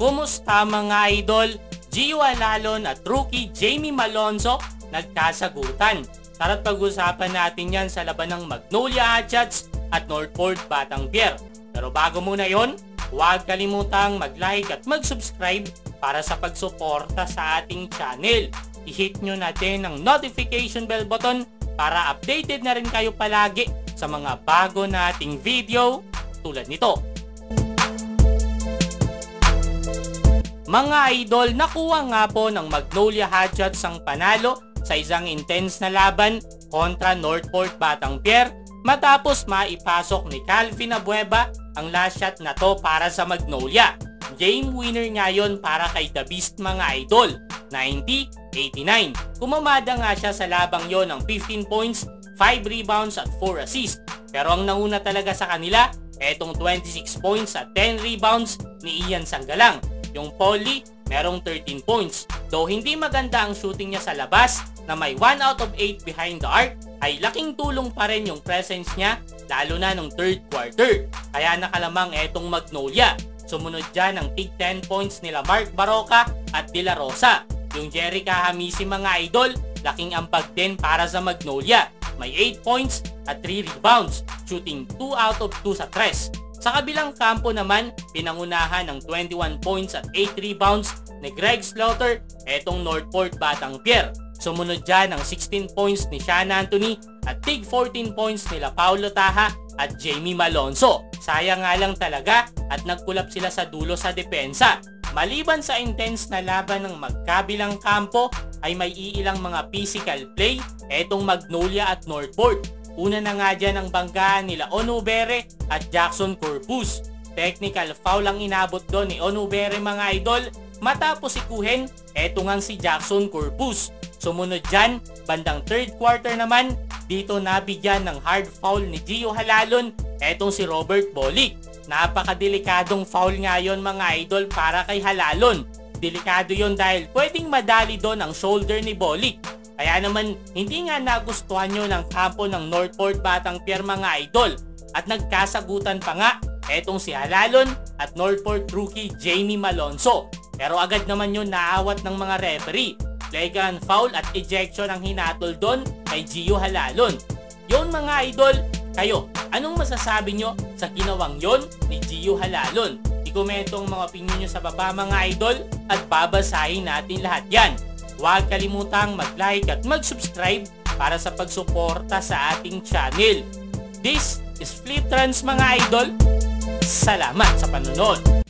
Kumusta mga idol? Gio Jalalon at rookie Jamie Malonzo nagkasagutan. Tara't pag-usapan natin yan sa laban ng Magnolia Hotshots at Northport Batang Pier. Pero bago muna yon, huwag kalimutang mag-like at mag-subscribe para sa pagsuporta sa ating channel. I-hit nyo natin ang notification bell button para updated na rin kayo palagi sa mga bago nating video tulad nito. Mga idol, nakuha nga po ng Magnolia Hotshots ang panalo sa isang intense na laban kontra Northport Batang Pier matapos maipasok ni Calvin Abueva ang last shot na to para sa Magnolia. Game winner nga yun para kay The Beast mga idol, 90-89. Kumamada nga siya sa labang yon ng 15 points, 5 rebounds at 4 assists. Pero ang nauna talaga sa kanila, etong 26 points at 10 rebounds ni Ian Sanggalang. Yung Paul Lee, merong 13 points. Though hindi maganda ang shooting niya sa labas na may 1 out of 8 behind the arc, ay laking tulong pa rin yung presence niya lalo na nung third quarter. Kaya nakalamang etong Magnolia. Sumunod dyan ang tig 10 points nila Mark Barroca at Dela Rosa. Yung Jerrick Ahanmisi mga idol, laking ampag din para sa Magnolia. May 8 points at 3 rebounds, shooting 2 out of 2 sa 3. Sa kabilang kampo naman, pinangunahan ng 21 points at 8 rebounds ni Greg Slaughter etong Northport Batang Pier. Sumunod dyan ang 16 points ni Sean Anthony at tig 14 points ni La Paulo Taha at Jamie Malonzo. Sayang nga lang talaga at nagkulap sila sa dulo sa depensa. Maliban sa intense na laban ng magkabilang kampo, ay may iilang mga physical play etong Magnolia at Northport. Una na nga dyan ang banggaan nila Onwubere at Jackson Corpuz. Technical foul ang inabot doon ni Onwubere mga idol. Matapos ikuhin, eto ngang si Jackson Corpuz. Sumunod dyan, bandang third quarter naman, dito nabigyan ng hard foul ni Gio Jalalon etong si Robert Bolick. Napakadelikadong foul nga yun mga idol para kay Jalalon. Delikado yon dahil pwedeng madali doon ang shoulder ni Bolick. Kaya naman, hindi nga nagustuhan nyo ng kampo ng Northport Batang Pier mga idol. At nagkasagutan pa nga, etong si Jalalon at Northport rookie Jamie Malonzo. Pero agad naman yun naawat ng mga referee. Flagrant foul at ejection ang hinatol doon kay Gio Jalalon. Yun mga idol, kayo, anong masasabi nyo sa ginawang yon ni Gio Jalalon? I-komento ang mga opinyon nyo sa baba mga idol at babasahin natin lahat yan. Huwag kalimutang mag-like at mag-subscribe para sa pagsuporta sa ating channel. This is FlipTrends mga idol. Salamat sa panonood!